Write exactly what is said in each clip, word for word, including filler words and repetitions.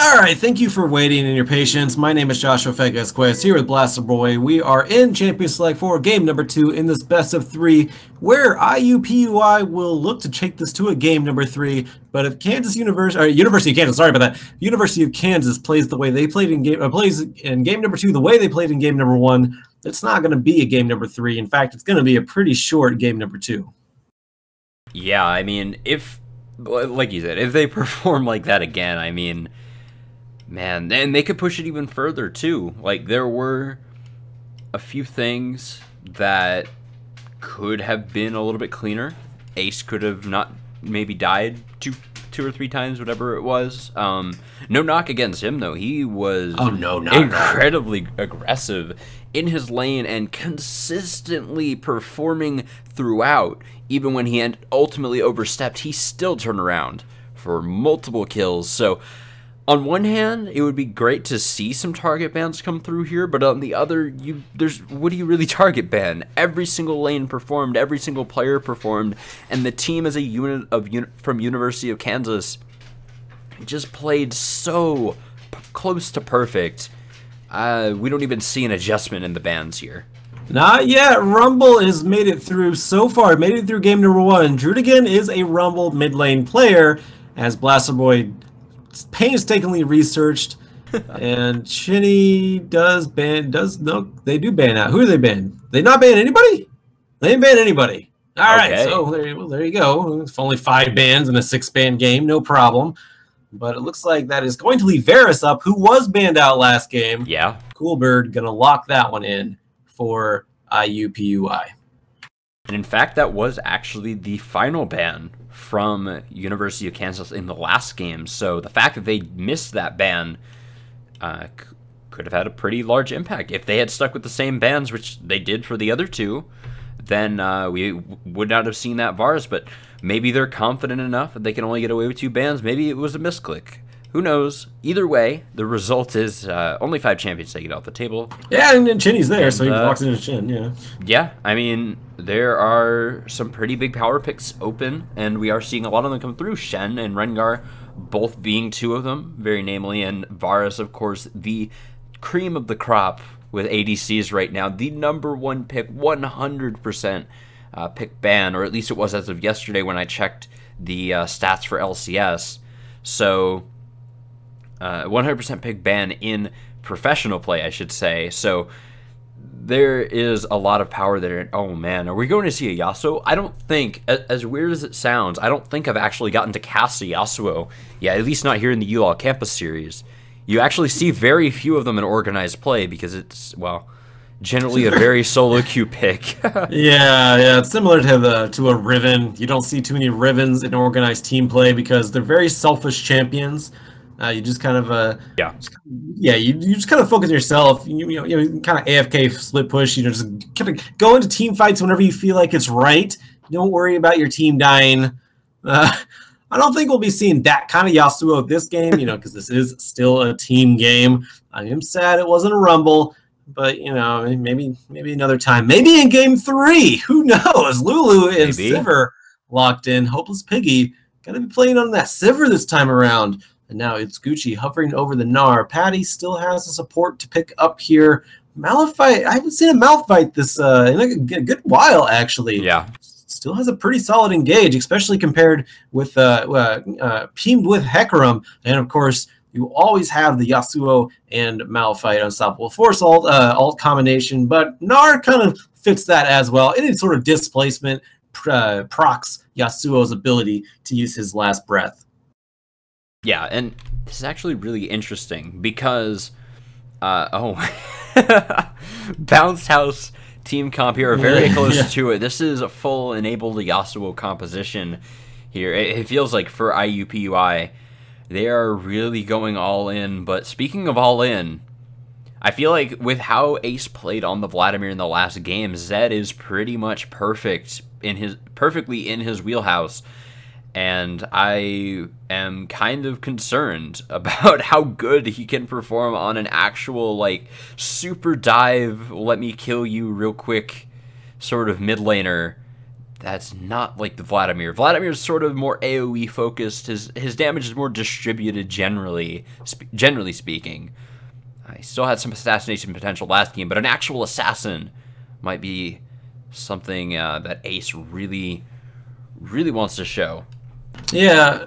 Alright, thank you for waiting and your patience. My name is Joshua Phegesquest here with Blaster Boy. We are in Champions Select four, game number two in this best of three, where I U P U I will look to take this to a game number three. But if Kansas University, or University of Kansas, sorry about that, University of Kansas plays the way they played in game, uh, plays in game number two the way they played in game number one, it's not going to be a game number three. In fact, it's going to be a pretty short game number two. Yeah, I mean, if, like you said, if they perform like that again, I mean, man, and they could push it even further, too. Like, there were a few things that could have been a little bit cleaner. Ace could have not maybe died two two or three times, whatever it was. Um, no knock against him, though. He was oh, no, not incredibly not. aggressive in his lane and consistently performing throughout. Even when he ultimately overstepped, he still turned around for multiple kills. So, on one hand, it would be great to see some target bans come through here, but on the other, you there's what do you really target ban? Every single lane performed, every single player performed, and the team as a unit of from University of Kansas just played so p close to perfect. Uh, we don't even see an adjustment in the bans here. Not yet. Rumble has made it through so far. Made it through game number one. Jurdigan is a Rumble mid lane player, as Blaster Boy painstakingly researched, and Chinny does ban does no they do ban out. Who do they ban? They not ban anybody? They didn't ban anybody. Alright, okay. so there, well, there you go. It's only five bans in a six ban game, no problem. But it looks like that is going to leave Varus up, who was banned out last game. Yeah. Coolbird gonna lock that one in for I U P U I. And in fact, that was actually the final ban from University of Kansas in the last game. So the fact that they missed that ban uh, could have had a pretty large impact. If they had stuck with the same bans, which they did for the other two, then uh, we would not have seen that Varus. But maybe they're confident enough that they can only get away with two bans. Maybe it was a misclick. Who knows? Either way, the result is uh, only five champions take it off the table. Yeah, and then Chinny's there, and, so he uh, walks into Shen, yeah. Yeah, I mean, there are some pretty big power picks open, and we are seeing a lot of them come through. Shen and Rengar both being two of them, very namely, and Varus, of course, the cream of the crop with A D Cs right now. The number one pick, one hundred percent uh, pick ban, or at least it was as of yesterday when I checked the uh, stats for L C S. So one hundred percent uh, pick ban in professional play, I should say. So there is a lot of power there. Oh man, are we going to see a Yasuo? I don't think, as weird as it sounds, I don't think I've actually gotten to cast a Yasuo. Yeah, at least not here in the ULoL Campus Series. You actually see very few of them in organized play because it's, well, generally a very solo queue pick. yeah, yeah, it's similar to the to a Riven. You don't see too many Rivens in organized team play because they're very selfish champions. Uh, you just kind of, uh, yeah, just, yeah. You, you just kind of focus on yourself. You, you know, you know, kind of A F K split push. You know, just kind of go into team fights whenever you feel like it's right. Don't worry about your team dying. Uh, I don't think we'll be seeing that kind of Yasuo this game. You know, because this is still a team game. I am sad it wasn't a Rumble, but you know, maybe maybe another time. Maybe in game three. Who knows? Lulu and maybe. Sivir locked in. Hopeless Piggy gonna be playing on that Sivir this time around. And now it's Gucci hovering over the Gnar. Patty still has the support to pick up here. Malphite, I haven't seen a Malphite this uh, in a good while, actually. Yeah. Still has a pretty solid engage, especially compared with, uh, uh, uh, teamed with Hecarim. And, of course, you always have the Yasuo and Malphite Unstoppable Force alt, uh, alt combination. But Gnar kind of fits that as well. Any sort of displacement uh, procs Yasuo's ability to use his last breath. Yeah, and this is actually really interesting because, uh, oh, Bounce House team comp here are very close yeah. to it. This is a full enabled Yasuo composition here. It, it feels like for I U P U I, they are really going all in. But speaking of all in, I feel like with how Ace played on the Vladimir in the last game, Zed is pretty much perfect in his perfectly in his wheelhouse. And I am kind of concerned about how good he can perform on an actual, like, super dive, let me kill you real quick sort of mid laner That's not like the Vladimir. Vladimir's sort of more AoE focused. His his damage is more distributed generally, sp generally speaking. I still had some assassination potential last game, but an actual assassin might be something uh, that Ace really, really wants to show. Yeah,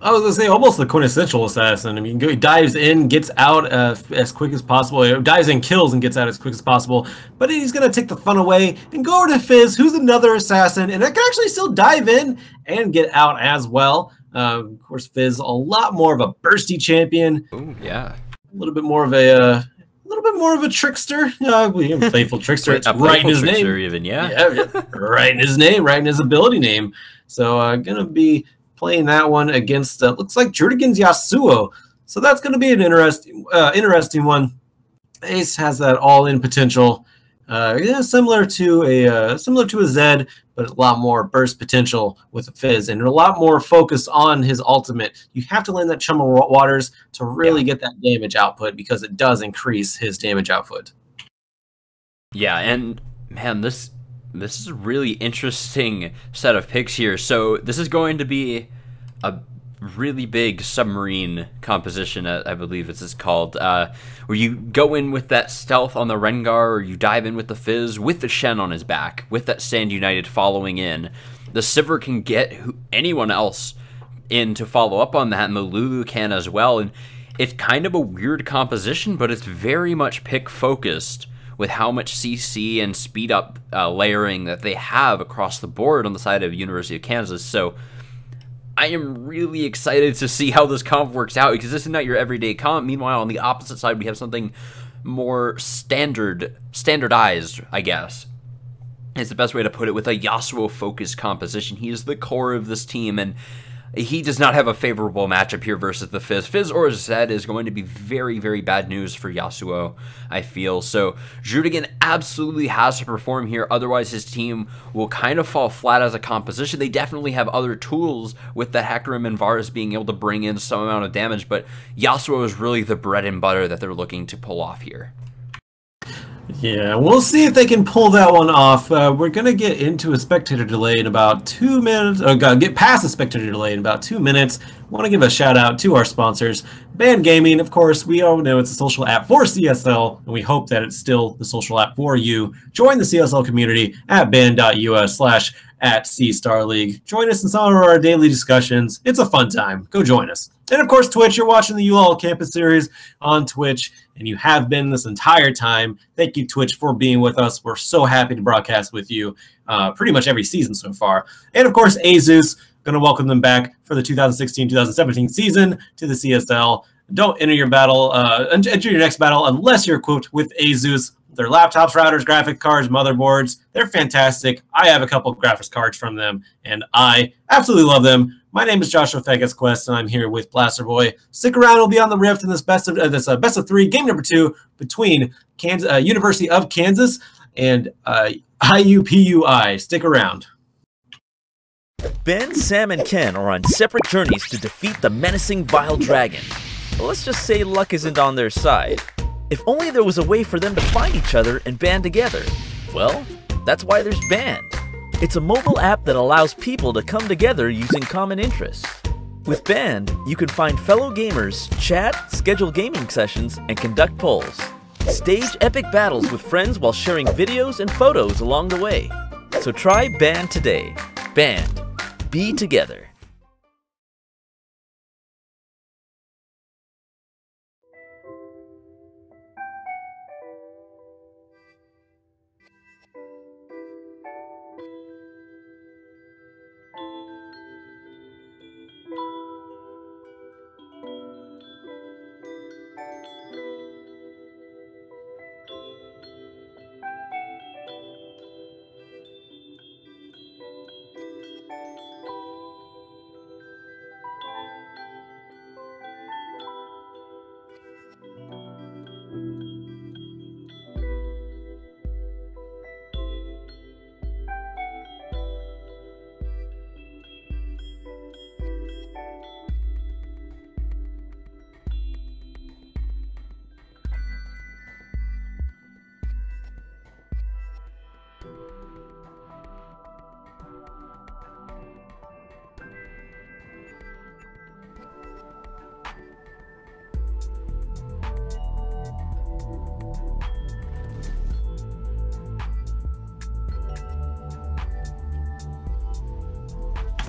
I was gonna say almost the quintessential assassin. I mean, he dives in, gets out uh, as quick as possible. He dives in, kills, and gets out as quick as possible. But he's gonna take the fun away and go over to Fizz, who's another assassin, and that can actually still dive in and get out as well. Uh, of course, Fizz, a lot more of a bursty champion. Ooh, yeah. A little bit more of a, uh, a little bit more of a trickster. Uh, playful trickster. It's playful right in his name, even yeah. yeah, right in his name, right in his ability name. So uh, gonna be playing that one against uh, looks like Jurdigan's Yasuo. So that's gonna be an interesting, uh, interesting one. Ace has that all-in potential. Uh, yeah, similar to a uh, similar to a Zed, but a lot more burst potential with a Fizz, and a lot more focus on his ultimate. You have to land that Chum the Waters to really yeah. get that damage output, because it does increase his damage output. Yeah, and man, this this is a really interesting set of picks here. So this is going to be a really big submarine composition, I believe it's called, uh, where you go in with that stealth on the Rengar, or you dive in with the Fizz, with the Shen on his back, with that Stand United following in. The Sivir can get who, anyone else in to follow up on that, and the Lulu can as well, and it's kind of a weird composition, but it's very much pick-focused with how much C C and speed-up uh, layering that they have across the board on the side of University of Kansas, so I am really excited to see how this comp works out, because this is not your everyday comp. Meanwhile, on the opposite side, we have something more standard, standardized, I guess. It's the best way to put it, with a Yasuo-focused composition. He is the core of this team, and he does not have a favorable matchup here versus the Fizz. Fizz or Zed is going to be very, very bad news for Yasuo, I feel. So Jurdigan absolutely has to perform here, otherwise his team will kind of fall flat as a composition. They definitely have other tools with the Hecarim and Varus being able to bring in some amount of damage, but Yasuo is really the bread and butter that they're looking to pull off here. Yeah, we'll see if they can pull that one off. Uh, we're going to get into a spectator delay in about two minutes. Oh, God, get past the spectator delay in about two minutes. Want to give a shout out to our sponsors, Band Gaming. Of course, we all know it's a social app for C S L, and we hope that it's still the social app for you. Join the C S L community at band dot U S slash at C Star League. Join us in some of our daily discussions. It's a fun time. Go join us. And of course, Twitch. You're watching the ULoL Campus Series on Twitch, and you have been this entire time. Thank you, Twitch, for being with us. We're so happy to broadcast with you uh, pretty much every season so far. And of course, ASUS. Going to welcome them back for the two thousand sixteen two thousand seventeen season to the C S L. Don't enter your battle, uh, enter your next battle unless you're equipped with ASUS. Their laptops, routers, graphic cards, motherboards, they're fantastic. I have a couple of graphics cards from them, and I absolutely love them. My name is Joshua Phegesquest, and I'm here with Blaster Boy. Stick around, we'll be on the Rift in this best of uh, this uh, best of three, game number two, between Kansas, uh, University of Kansas and uh, I U P U I. Stick around. Ben, Sam, and Ken are on separate journeys to defeat the menacing Vile Dragon. Well, let's just say luck isn't on their side. If only there was a way for them to find each other and band together. Well, that's why there's Band. It's a mobile app that allows people to come together using common interests. With Band, you can find fellow gamers, chat, schedule gaming sessions, and conduct polls. Stage epic battles with friends while sharing videos and photos along the way. So try Band today. Band. Be together.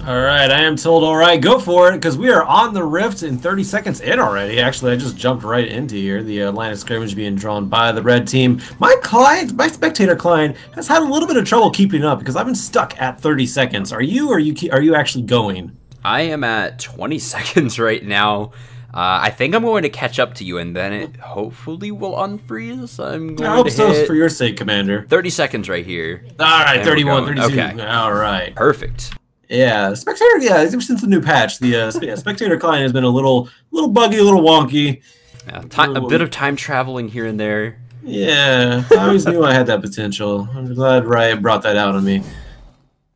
Alright, I am told, alright, go for it, because we are on the Rift in thirty seconds in already. Actually, I just jumped right into here. The uh, line of scrimmage being drawn by the red team. My client, my spectator client, has had a little bit of trouble keeping up, because I've been stuck at thirty seconds. Are you, or are you, are you actually going? I am at twenty seconds right now. Uh, I think I'm going to catch up to you, and then it hopefully will unfreeze. I'm going I hope to so hit for your sake, Commander. thirty seconds right here. Alright, thirty-one, thirty-two. Okay. Alright. Perfect. Yeah, Spectator, yeah, ever since the new patch, the uh, Spectator client has been a little little buggy, a little wonky. Yeah, time, a bit of time traveling here and there. Yeah, I always knew I had that potential. I'm glad Riot brought that out on me.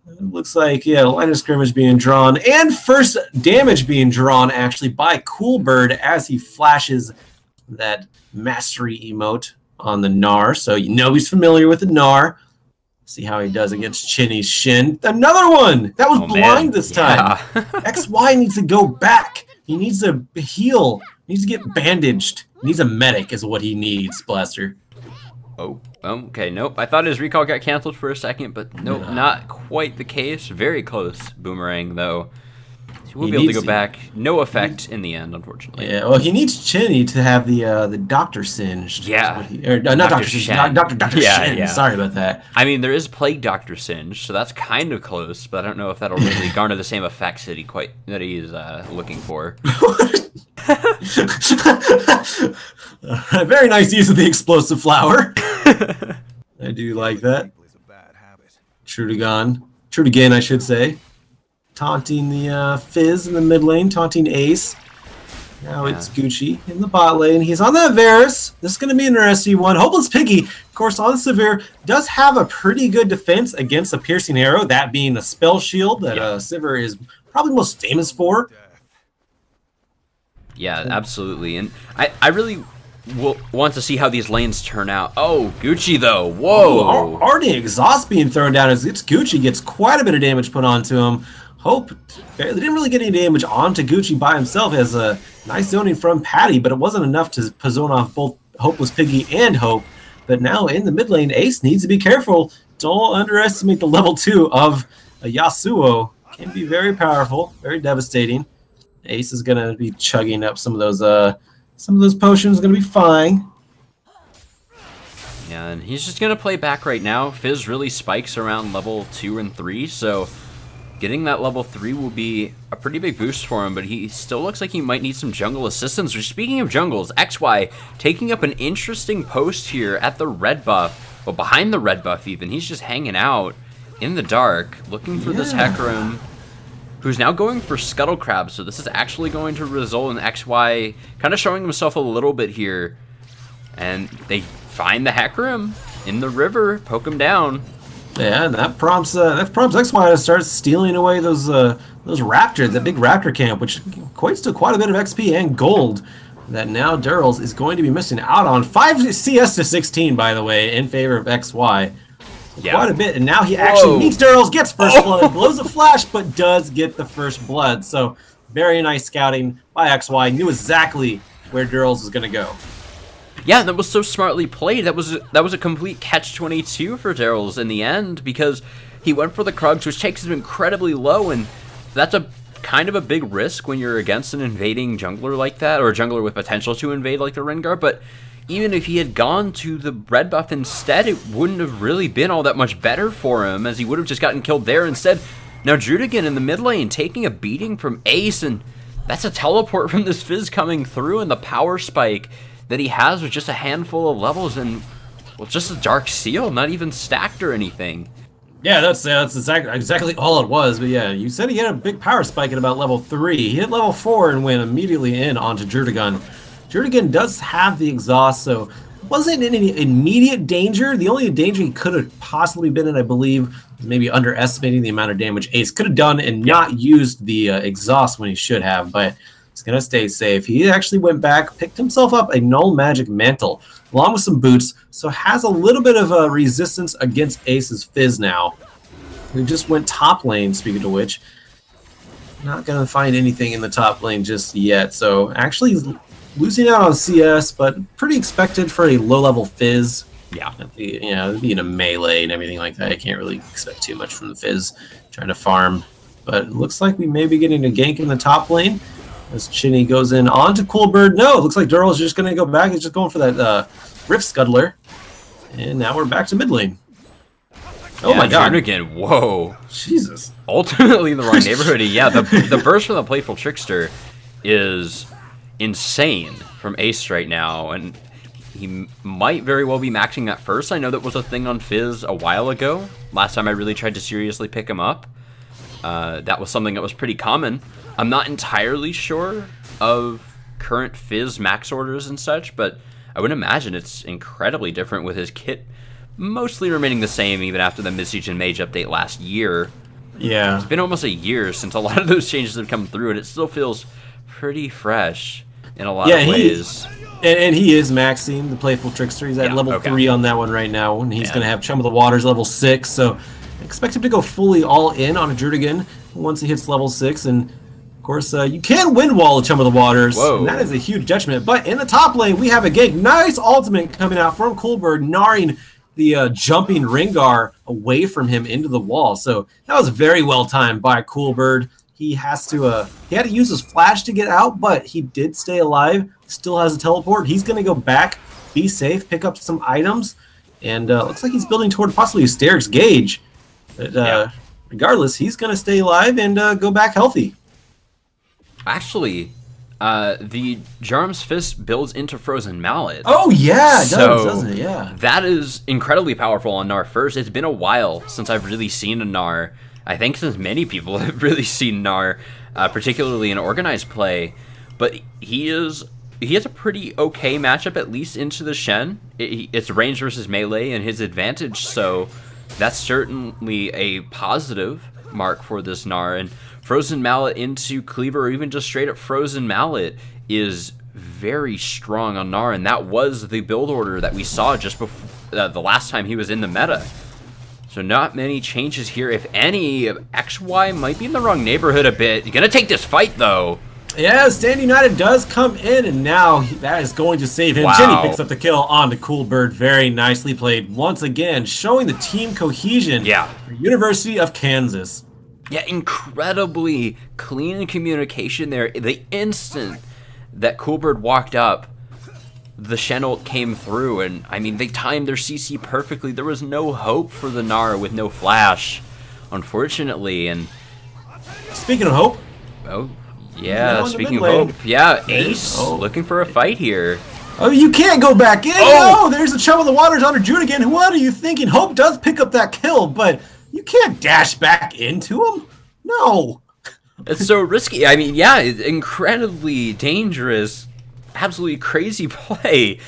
It looks like, yeah, line of scrimmage being drawn, and first damage being drawn, actually, by Coolbird as he flashes that mastery emote on the Gnar. So you know he's familiar with the Gnar. See how he does against Chinny's Shen. Another one! That was oh, blind man. this time. Yeah. X Y needs to go back. He needs to heal. He needs to get bandaged. He needs a medic is what he needs, Blaster. Oh, okay, nope. I thought his recall got canceled for a second, but nope, no. Not quite the case. Very close, Boomerang, though. He will he be able to go back. No effect in the end, unfortunately. Yeah, well, he needs Chinny to have the uh, the Doctor Singed. Yeah. He, or, uh, not Doctor Singed, Doctor yeah, Shin. Yeah. Sorry about that. I mean, there is Plague Doctor Singed, so that's kind of close, but I don't know if that'll really garner the same effects that he quite that he's uh, looking for. Very nice use of the explosive flower. I do like that. Jurdigan. Jurdigan, I should say. Taunting the uh, Fizz in the mid lane, taunting Ace. Now yeah. It's Gucci in the bot lane. He's on that Varus. This is going to be an interesting one. Hopeless Piggy, of course, on Sivir, does have a pretty good defense against a piercing arrow, that being the spell shield that yeah. uh, Sivir is probably most famous for. Yeah, absolutely. And I, I really will want to see how these lanes turn out. Oh, Gucci, though. Whoa. Ooh, already exhaust being thrown down as it's Gucci gets quite a bit of damage put onto him. Hope, they didn't really get any damage onto Gucci by himself as a nice zoning from Patty, but it wasn't enough to zone off both Hopeless Piggy and Hope. But now in the mid lane, Ace needs to be careful. Don't underestimate the level two of a Yasuo. Can be very powerful, very devastating. Ace is going to be chugging up some of those, uh, some of those potions, going to be fine. Yeah, and he's just going to play back right now. Fizz really spikes around level two and three, so getting that level three will be a pretty big boost for him, but he still looks like he might need some jungle assistance. Or speaking of jungles, X Y taking up an interesting post here at the red buff, well, behind the red buff even. He's just hanging out in the dark, looking for yeah. this Hecarim, who's now going for Scuttle Crab, so this is actually going to result in X Y kind of showing himself a little bit here. And they find the Hecarim in the river, poke him down. Yeah, and that prompts uh, that prompts X Y to start stealing away those uh, those raptors, that big raptor camp, which equates to quite a bit of X P and gold that now Durals is going to be missing out on. five C S to sixteen, by the way, in favor of X Y. So yeah. Quite a bit, and now he actually Whoa. meets Durals, gets first blood, blows a flash, but does get the first blood. So very nice scouting by X Y. Knew exactly where Durals was going to go. Yeah, that was so smartly played. That was that was a complete catch twenty-two for Durals in the end, because he went for the Krugs, which takes him incredibly low, and that's a kind of a big risk when you're against an invading jungler like that, or a jungler with potential to invade like the Rengar. But even if he had gone to the red buff instead, it wouldn't have really been all that much better for him, as he would have just gotten killed there instead. Now Jurdigan in the mid lane taking a beating from Ace, and that's a teleport from this Fizz coming through, and the power spike that he has with just a handful of levels and, well, just a dark seal, not even stacked or anything. Yeah, that's uh, that's exactly exactly all it was. But yeah, you said he had a big power spike at about level three. He hit level four and went immediately in onto Jurdigan. Jurdigan does have the exhaust, so wasn't in any immediate danger. The only danger he could have possibly been in, I believe, is maybe underestimating the amount of damage Ace could have done and not used the uh, exhaust when he should have, but he's going to stay safe. He actually went back, picked himself up a Null Magic Mantle, along with some boots, so has a little bit of a resistance against Ace's Fizz now. He just went top lane, speaking of which. Not going to find anything in the top lane just yet, so actually he's losing out on C S, but pretty expected for a low-level Fizz. Yeah, you know, being a melee and everything like that, I can't really expect too much from the Fizz. Trying to farm But it looks like we may be getting a gank in the top lane as Chinny goes in onto Coolbird. No, it looks like Dural's just going to go back. He's just going for that uh, Rift Scuttler. And now we're back to mid lane. Oh yeah, my god. Jurdigan, whoa. Jesus. Ultimately in the right neighborhood. Yeah, the, the burst from the Playful Trickster is insane from Ace right now. And he might very well be maxing that first. I know that was a thing on Fizz a while ago. Last time I really tried to seriously pick him up. Uh, that was something that was pretty common. I'm not entirely sure of current Fizz max orders and such, but I would imagine it's incredibly different with his kit mostly remaining the same even after the Midseason Mage update last year. Yeah. It's been almost a year since a lot of those changes have come through, and it still feels pretty fresh in a lot yeah, of ways. He, and, and he is maxing the Playful Trickster. He's at yeah, level okay. three on that one right now, and he's yeah. going to have Chum of the Waters level six, so expect him to go fully all in on a Jurdigan once he hits level six, and of course, uh, you can win wall of Chum of the Waters. Whoa. And that is a huge detriment. But in the top lane, we have a gank. Nice ultimate coming out from Coolbird, gnarring the uh, jumping Rengar away from him into the wall. So that was very well timed by Coolbird. He has to uh, he had to use his flash to get out, but he did stay alive. Still has a teleport. He's going to go back, be safe, pick up some items, and uh, looks like he's building toward possibly a Stairs Gauge. But uh, yeah. regardless, he's going to stay alive and uh, go back healthy. Actually, uh, the Jarm's Fist builds into Frozen Mallet. Oh, yeah, it so does, doesn't it? Yeah. That is incredibly powerful on Gnar first. It's been a while since I've really seen a Gnar. I think since many people have really seen Gnar, uh, particularly in organized play. But he is he has a pretty okay matchup, at least into the Shen. It, it's range versus melee and his advantage, so that's certainly a positive mark for this Gnar. And Frozen Mallet into Cleaver, or even just straight up Frozen Mallet, is very strong on Gnar, and that was the build order that we saw just before uh, the last time he was in the meta. So not many changes here, if any. X Y might be in the wrong neighborhood a bit. You're gonna take this fight though. Yeah, Stand United does come in, and now he, that is going to save him. Wow. Chinny picks up the kill on the Coolbird. Very nicely played once again, showing the team cohesion. Yeah. For University of Kansas. Yeah, incredibly clean communication there. The instant that Coolbird walked up, the Shen ult came through, and I mean, they timed their C C perfectly. There was no hope for the Gnar with no flash, unfortunately. And speaking of hope, oh yeah, speaking of hope, yeah, Ace oh. looking for a fight here. Oh, you can't go back in. Oh, oh there's a Chum of the Waters on a Jurdigan. What are you thinking? Hope does pick up that kill, but you can't dash back into him. No. It's so risky. I mean, yeah, it's incredibly dangerous. Absolutely crazy play.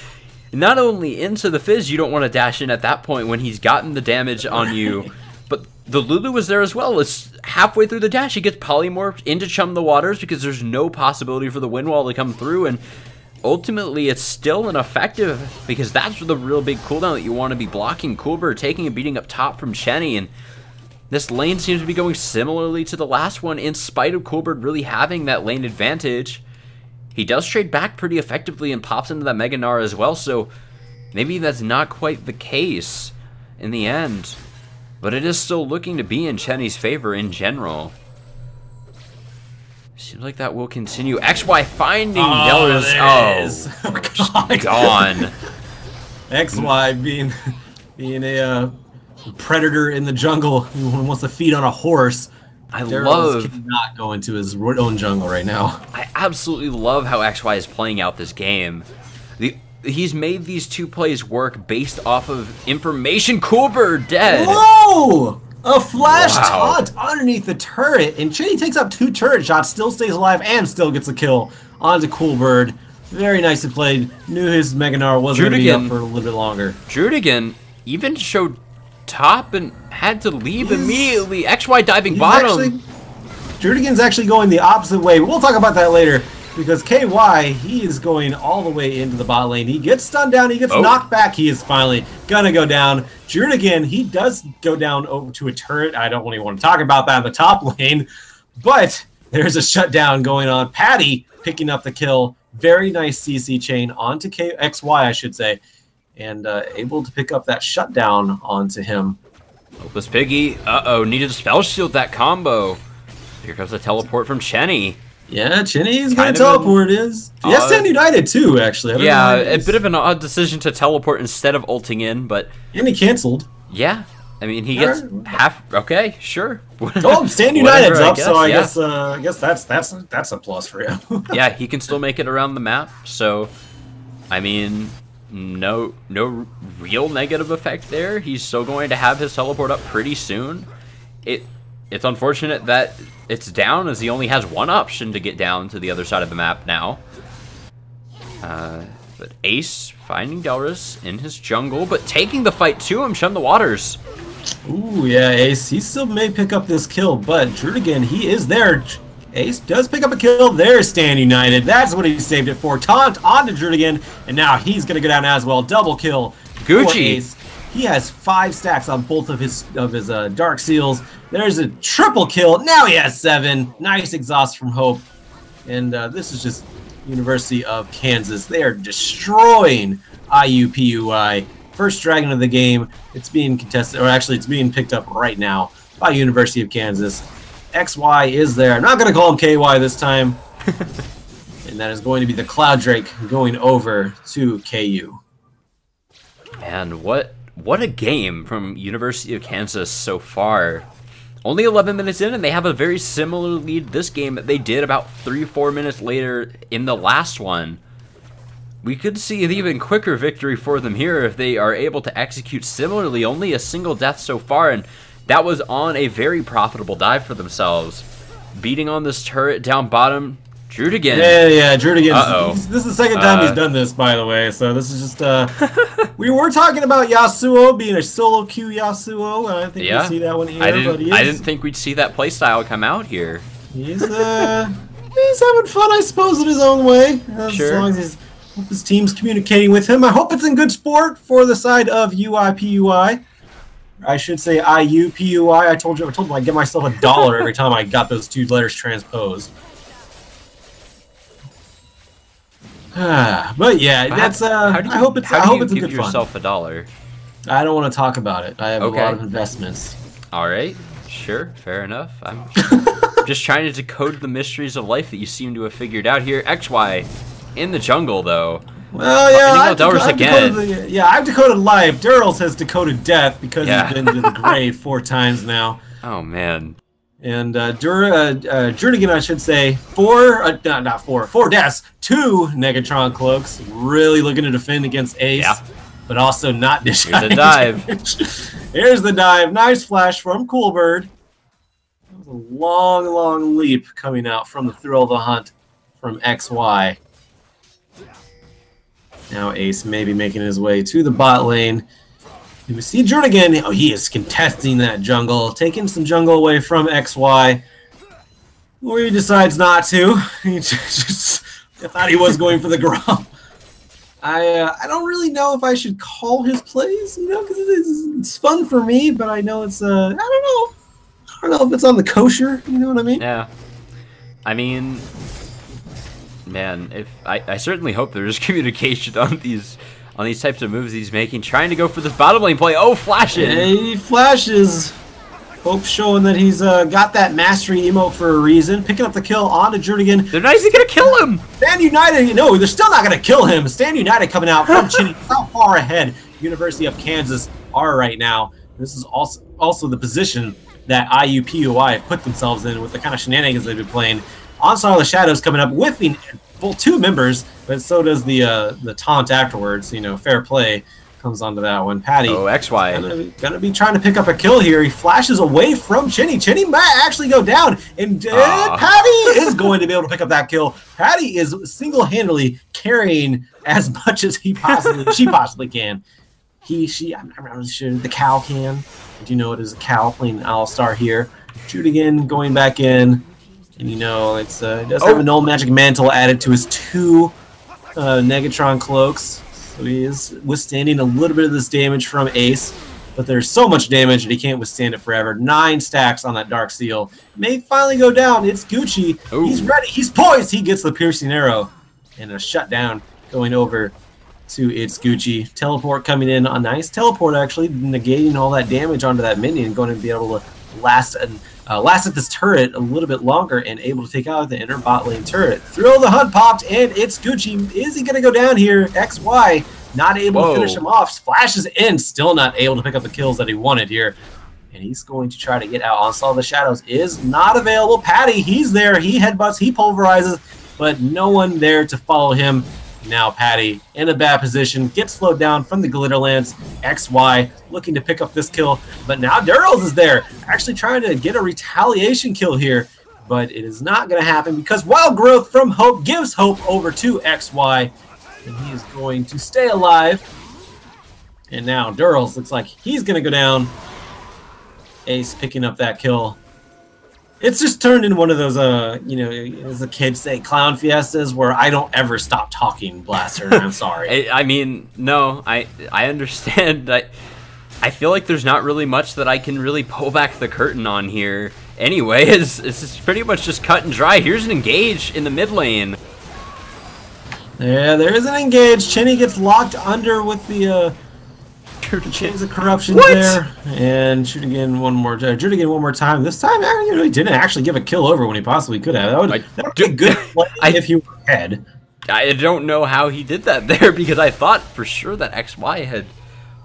Not only into the Fizz, you don't want to dash in at that point when he's gotten the damage on you, but the Lulu was there as well. It's halfway through the dash. He gets polymorphed into Chum the Waters because there's no possibility for the wind wall to come through, and ultimately it's still ineffective because that's the real big cooldown that you want to be blocking. Coolbird taking a beating up top from Chinny, and this lane seems to be going similarly to the last one in spite of Coolbird really having that lane advantage. He does trade back pretty effectively and pops into that Mega Gnar as well, so maybe that's not quite the case in the end. But it is still looking to be in Chinny's favor in general. Seems like that will continue. X Y finding Yellers. Oh, oh, God. Gone. X Y being being a uh, predator in the jungle who wants to feed on a horse. I Durals love not going to his own jungle right now. I absolutely love how X Y is playing out this game. The he's made these two plays work based off of information. Coolbird dead. Whoa! A flash wow. taunt underneath the turret, and Chinny takes up two turret shots, still stays alive, and still gets a kill onto Coolbird. Very nicely played. Knew his Mega Gnar wasn't going to be up for a little bit longer. Jurdigan even showed top and had to leave he's, immediately. X Y diving bottom. Actually, Jurdigan's actually going the opposite way. We'll talk about that later, because K Y, he is going all the way into the bot lane. He gets stunned down. He gets oh. knocked back. He is finally going to go down. Jurdigan, he does go down over to a turret. I don't even want to talk about that in the top lane, but there's a shutdown going on. Patty picking up the kill. Very nice C C chain onto K X Y, I should say, and uh, able to pick up that shutdown onto him. Hopeless Piggy, uh-oh, needed a spell shield that combo. Here comes the teleport from Chinny. Yeah, Chinny's gonna teleport. An, is yeah, uh, Stand United too, actually. I don't yeah, know a bit of an odd decision to teleport instead of ulting in, but and he canceled. Yeah, I mean he All gets right. half. Okay, sure. Oh, Stand United's up, guess, so I yeah. guess uh, I guess that's that's that's a plus for him. Yeah, he can still make it around the map. So, I mean, no no real negative effect there. He's still going to have his teleport up pretty soon. It. It's unfortunate that it's down, as he only has one option to get down to the other side of the map now. Uh, but Ace finding Durals in his jungle, but taking the fight to him, Chum the Waters. Ooh, yeah, Ace, he still may pick up this kill, but Jurdigan, he is there. Ace does pick up a kill. There's Stand United. That's what he saved it for. Taunt onto Jurdigan, and now he's going to go down as well. Double kill. Gucci. Ace. He has five stacks on both of his of his uh, dark seals. There's a triple kill. Now he has seven. Nice exhaust from Hope. And uh, this is just University of Kansas. They are destroying I U P U I. First dragon of the game. It's being contested, or actually it's being picked up right now by University of Kansas. X Y is there. I'm not going to call him K Y this time. And that is going to be the Cloud Drake going over to K U. And what... What a game from University of Kansas so far. Only eleven minutes in, and they have a very similar lead this game that they did about three, four minutes later in the last one. We could see an even quicker victory for them here if they are able to execute similarly. Only a single death so far, and that was on a very profitable dive for themselves. Beating on this turret down bottom, Jurdigan. Yeah, yeah, Jurdigan. Uh-oh. This is the second time uh, he's done this, by the way, so this is just, uh... we were talking about Yasuo being a solo queue Yasuo, and I think yeah. we see that one here, I didn't, but he is, I didn't think we'd see that playstyle come out here. He's, uh... he's having fun, I suppose, in his own way. Uh, sure. As long as his, I hope his team's communicating with him. I hope it's in good sport for the side of U I P U I. I should say I U P U I. I told you, I told him I'd get myself a dollar every time I got those two letters transposed. Ah, but yeah, but that's. Uh, how do you, I hope it's. How I hope do you it's a give good yourself fun. a dollar? I don't want to talk about it. I have okay. a lot of investments. All right, sure, fair enough. I'm just trying to decode the mysteries of life that you seem to have figured out here. X Y, in the jungle though. Well, yeah, I've, Durals I've again. Decoded the, yeah, I've decoded life. Durals has decoded death because yeah. he's been to the grave four times now. Oh man. And uh, Dur uh, uh, Jurdigan, I should say, four, uh, not, not four, four deaths, two Negatron Cloaks, really looking to defend against Ace, yeah. but also not dish. Here's the dive. Here's the dive. Nice flash from Coolbird. That was a long, long leap coming out from the thrill of the hunt from X Y. Now Ace may be making his way to the bot lane. We see Jurdigan. Oh, he is contesting that jungle, taking some jungle away from X Y. Or he decides not to. He just, I thought he was going for the grump. I uh, I don't really know if I should call his plays, you know, because it is, it's fun for me, but I know it's uh I don't know, I don't know if it's on the kosher. You know what I mean? Yeah. I mean, man, if I I certainly hope there is communication on these. On these types of moves he's making, trying to go for this bottom lane play. Oh, flashes! Yeah, he flashes. Hope's showing that he's uh, got that mastery emote for a reason. Picking up the kill onto Jurdigan. They're not even gonna kill him. Stand United, no, they're still not gonna kill him. Stand United coming out from Chinny. How far ahead University of Kansas are right now. This is also also the position that I U P U I have put themselves in with the kind of shenanigans they've been playing. Onslaught of the Shadows coming up with the full two members, but so does the uh, the taunt afterwards. You know, fair play comes onto that one. Patty. Oh, X Y. Gonna be, gonna be trying to pick up a kill here. He flashes away from Chinny. Chinny might actually go down, and uh, Patty is going to be able to pick up that kill. Patty is single-handedly carrying as much as he possibly she possibly can. He, she, I'm not really sure. The cow can. Do you know it is a cow playing All-Star here? Jurdigan going back in. And you know, it's uh, it does oh. have an old magic mantle added to his two uh, Negatron cloaks, so he is withstanding a little bit of this damage from Ace. But there's so much damage that he can't withstand it forever. Nine stacks on that dark seal may finally go down. It's Gucci. Ooh. He's ready. He's poised. He gets the piercing arrow and a shutdown going over to It's Gucci. Teleport coming in. A nice teleport actually, negating all that damage onto that minion, going to be able to last and uh, last at this turret a little bit longer and able to take out the inner bot lane turret. Thrill the Hunt popped, and it's Gucci. Is he going to go down here? X Y not able Whoa. to finish him off. Splashes in, still not able to pick up the kills that he wanted here. And he's going to try to get out. Onslaught of the Shadows is not available. Patty, he's there. He headbutts, he pulverizes, but no one there to follow him. Now Patty in a bad position, gets slowed down from the Glitterlands. X Y looking to pick up this kill, but now Durals is there, actually trying to get a retaliation kill here, but it is not going to happen because Wild Growth from Hope gives Hope over to X Y, and he is going to stay alive. And now Durals looks like he's going to go down. Ace picking up that kill. It's just turned into one of those, uh, you know, as the kids say, clown fiestas, where I don't ever stop talking, Blaster. I'm sorry. I, I mean, no, I I understand. I, I feel like there's not really much that I can really pull back the curtain on here. Anyway, it's, it's pretty much just cut and dry. Here's an engage in the mid lane. Yeah, there is an engage. Chinny gets locked under with the... Uh, Chains of Corruption there, and Jurdigan one more. Jurdigan one more time. This time, I really didn't actually give a kill over when he possibly could have. That would, I, that would do, be a good play I, if he were ahead. I don't know how he did that there, because I thought for sure that X Y had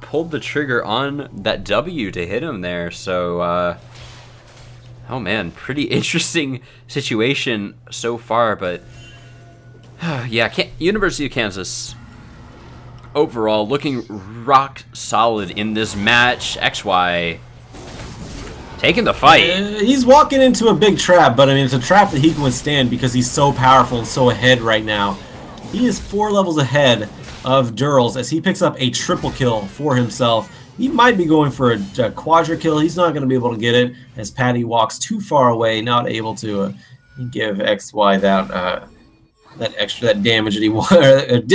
pulled the trigger on that W to hit him there. So, uh, oh man, pretty interesting situation so far. But uh, yeah, can't, University of Kansas. Overall, looking rock solid in this match. X Y taking the fight. Uh, he's walking into a big trap, but I mean, it's a trap that he can withstand because he's so powerful and so ahead right now. He is four levels ahead of Durals as he picks up a triple kill for himself. He might be going for a, a quadra kill. He's not going to be able to get it as Patty walks too far away, not able to uh, give X Y that... Uh, that extra, that damage that he wanted,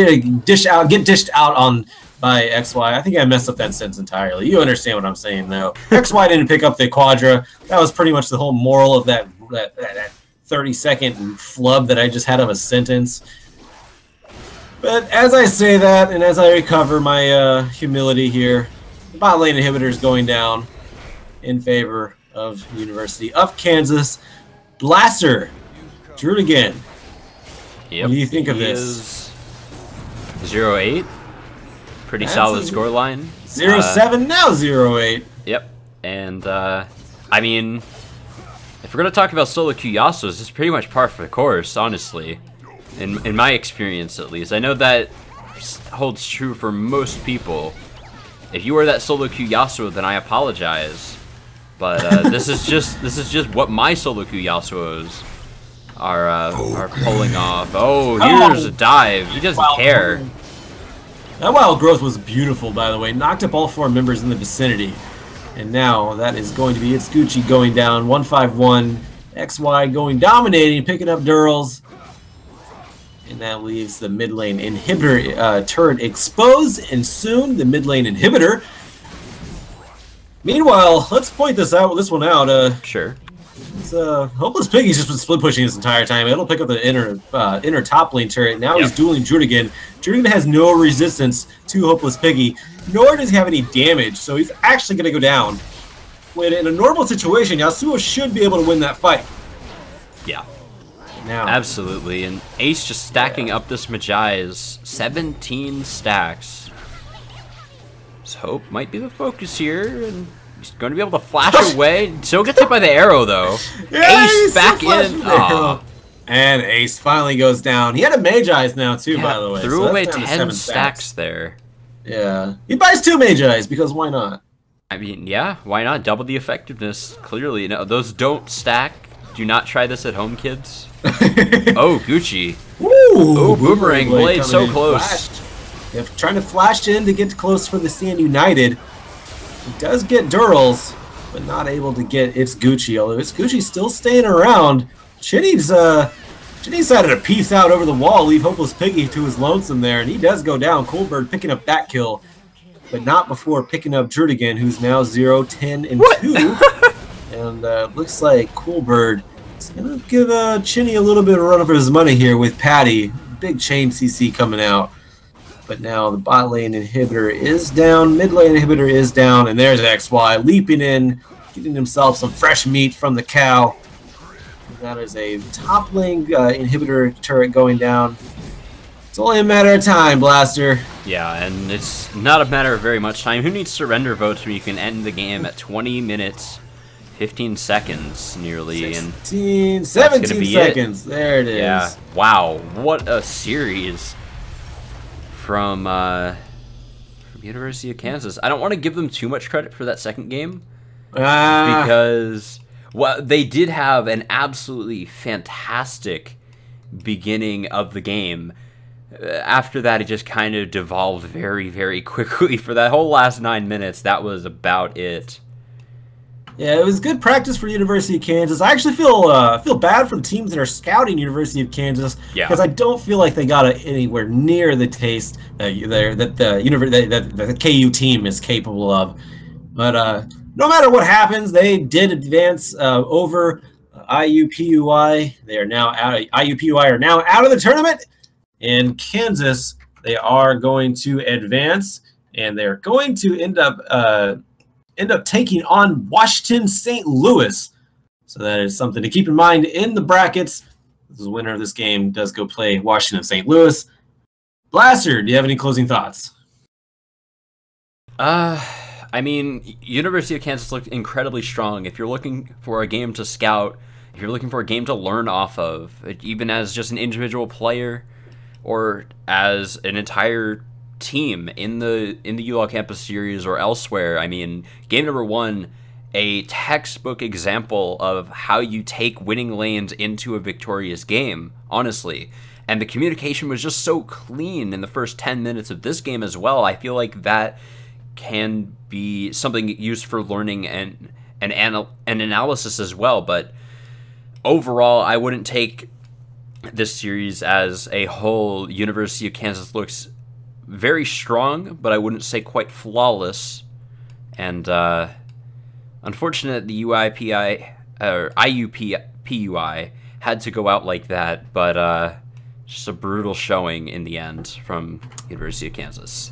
dish out, get dished out on by X Y. I think I messed up that sentence entirely. You understand what I'm saying, though. X Y didn't pick up the Quadra. That was pretty much the whole moral of that that, that thirty second flub that I just had of a sentence. But as I say that, and as I recover my uh, humility here, the bot lane inhibitor is going down in favor of University of Kansas. Blaster, Jurdigan. Yep. What do you think of this? zero eight. Pretty That's solid scoreline. zero seven, uh, now zero eight. Yep. And, uh, I mean, if we're going to talk about solo queue Yasuo's, it's pretty much par for the course, honestly. In, in my experience, at least. I know that holds true for most people. If you are that solo queue Yasuo, then I apologize. But uh, this is just this is just what my solo queue Yasuo's Are, uh, are pulling off. Oh, here's oh. a dive. He doesn't wow. care. That Wild Growth was beautiful, by the way. Knocked up all four members in the vicinity. And now that is going to be it's Gucci going down. one five one. X Y going dominating, picking up Durals. And that leaves the mid lane inhibitor uh, turret exposed. And soon the mid lane inhibitor. Meanwhile, let's point this out. This one out. Uh, sure. Uh, Hopeless Piggy's just been split pushing this entire time. It'll pick up the inner uh, inner top lane turret. Now yep. he's dueling Jurdigan. Jurdigan has no resistance to Hopeless Piggy, nor does he have any damage, so he's actually going to go down. When in a normal situation, Yasuo should be able to win that fight. Yeah. Now. Absolutely, and Ace just stacking yeah. up this Magi's. seventeen stacks. So Hope might be the focus here, and... He's going to be able to flash away. Still gets hit by the arrow, though. Yeah, Ace back in. Oh. And Ace finally goes down. He had a Magi's now, too, yeah, by the way. Threw so away ten stacks. stacks there. Yeah. He buys two Magi's, because why not? I mean, yeah, why not? Double the effectiveness, clearly. No, those don't stack. Do not try this at home, kids. Oh, Gucci. Woo! Oh, Boomerang Blade, blade so close. If trying to flash in to get close for the Stand United. He does get Durals, but not able to get It's Gucci, although It's Gucci's still staying around. Chinny's, uh, Chinny decided to peace out over the wall, leave Hopeless Piggy to his lonesome there, and he does go down. Coolbird picking up that kill, but not before picking up Jurdigan, who's now zero, ten, and two. And uh, looks like Coolbird is going to give uh, Chinny a little bit of a run for his money here with Patty. Big chain C C coming out. But now the bot lane inhibitor is down, mid lane inhibitor is down, and there's X Y leaping in, getting himself some fresh meat from the cow. That is a toppling uh, inhibitor turret going down. It's only a matter of time, Blaster. Yeah, and it's not a matter of very much time. Who needs surrender votes when you can end the game at twenty minutes, fifteen seconds nearly? sixteen, and seventeen seconds. It. There it is. Yeah. Wow, what a series from, uh, from University of Kansas. I don't want to give them too much credit for that second game ah. because... Well, they did have an absolutely fantastic beginning of the game. After that, it just kind of devolved very, very quickly. For that whole last nine minutes, that was about it. Yeah, it was good practice for University of Kansas. I actually feel uh, feel bad for the teams that are scouting University of Kansas because yeah. I don't feel like they got it anywhere near the taste that, that, the, that, that the K U team is capable of. But... Uh, No matter what happens, they did advance uh, over I U P U I. They are now out. Of, I U P U I are now out of the tournament. In Kansas, they are going to advance, and they're going to end up uh, end up taking on Washington Saint Louis. So that is something to keep in mind in the brackets. The winner of this game does go play Washington Saint Louis. Blaster, do you have any closing thoughts? Uh. I mean, University of Kansas looked incredibly strong. If you're looking for a game to scout, if you're looking for a game to learn off of, even as just an individual player or as an entire team in the in the ULoL Campus Series or elsewhere, I mean, game number one, a textbook example of how you take winning lanes into a victorious game, honestly. And the communication was just so clean in the first ten minutes of this game as well. I feel like that can be something used for learning and and anal and analysis as well. But overall, I wouldn't take this series as a whole. University of Kansas looks very strong, but I wouldn't say quite flawless. And uh, unfortunate the U I P I or I U P U I had to go out like that, but uh, just a brutal showing in the end from University of Kansas.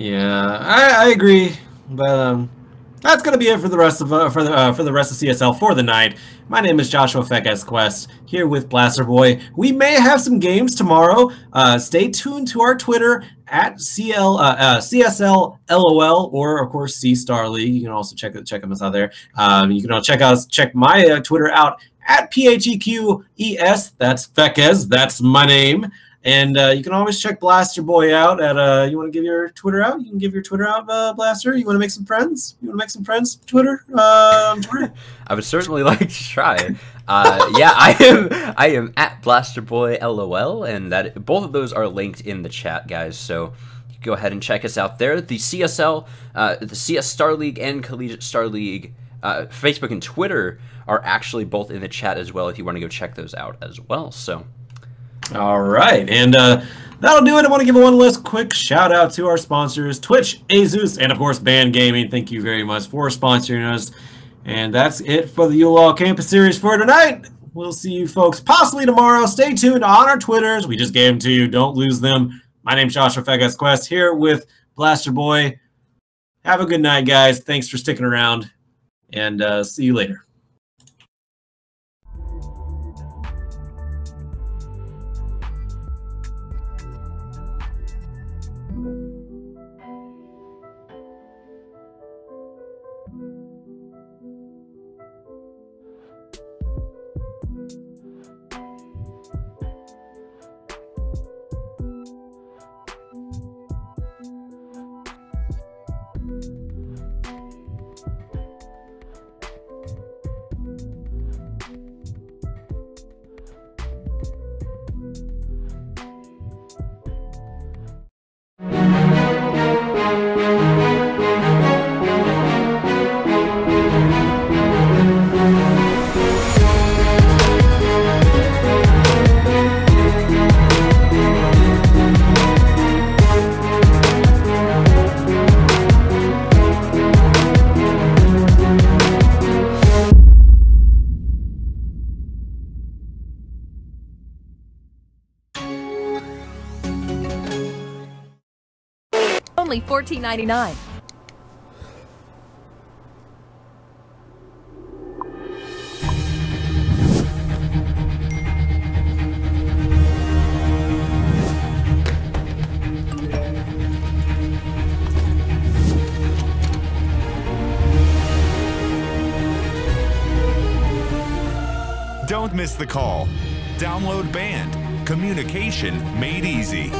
Yeah, I, I agree, but um, that's gonna be it for the rest of uh, for the uh, for the rest of C S L for the night. My name is Joshua Phegesquest here with Blaster Boy. We may have some games tomorrow. Uh, stay tuned to our Twitter at C L uh, uh, C S L LOL or of course C Star League. You can also check check us out there. Um, you can check us check my uh, Twitter out at P H E Q E S. That's Pheges. That's my name. And uh, you can always check Blaster Boy out at, uh, you want to give your Twitter out? You can give your Twitter out, uh, Blaster. You want to make some friends? You want to make some friends, Twitter? Um, Twitter? I would certainly like to try. Uh, yeah, I am I am at Blaster Boy LOL, and that both of those are linked in the chat, guys. So go ahead and check us out there. The C S L, uh, the C S Star League and Collegiate Star League uh, Facebook and Twitter are actually both in the chat as well if you want to go check those out as well. So... All right, and uh, that'll do it. I want to give one last quick shout out to our sponsors, Twitch, ASUS, and of course, Band Gaming. Thank you very much for sponsoring us. And that's it for the ULoL Campus Series for tonight. We'll see you folks possibly tomorrow. Stay tuned on our Twitters. We just gave them to you. Don't lose them. My name's Joshua Phegesquest here with Blaster Boy. Have a good night, guys. Thanks for sticking around, and uh, see you later. fourteen ninety-nine. Dismiss the call. Download banned. Communication made easy.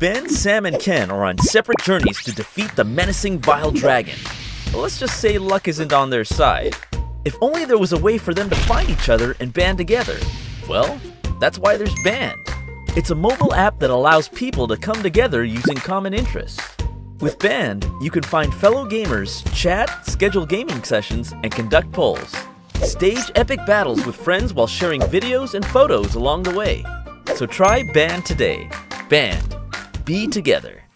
Ben, Sam, and Ken are on separate journeys to defeat the menacing Vile Dragon. But let's just say luck isn't on their side. If only there was a way for them to find each other and band together. Well, that's why there's Band. It's a mobile app that allows people to come together using common interests. With Band, you can find fellow gamers, chat, schedule gaming sessions, and conduct polls. Stage epic battles with friends while sharing videos and photos along the way. So try Band today. Band. Be together.